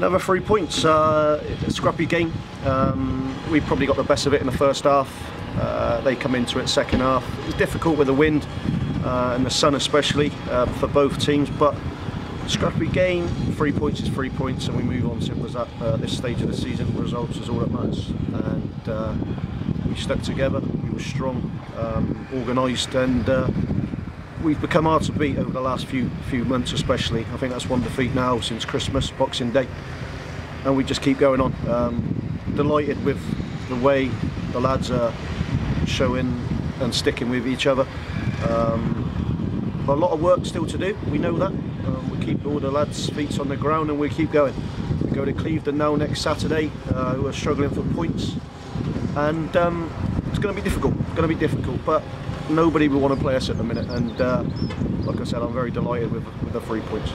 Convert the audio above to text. Another 3 points. It's a scrappy game. We probably got the best of it in the first half. They come into it second half. It's difficult with the wind and the sun especially for both teams, but scrappy game, 3 points is 3 points, and we move on. Simple as that. This stage of the season, results is all that matters, and we stuck together, we were strong, organised, and we've become hard to beat over the last few months especially. I think that's one defeat now since Christmas, Boxing Day, and we just keep going on. Delighted with the way the lads are showing and sticking with each other. A lot of work still to do, we know that. We keep all the lads' feet on the ground and we keep going. We go to Clevedon now next Saturday, who are struggling for points, and it's going to be difficult, but nobody will want to play us at the minute, and like I said, I'm very delighted with the 3 points.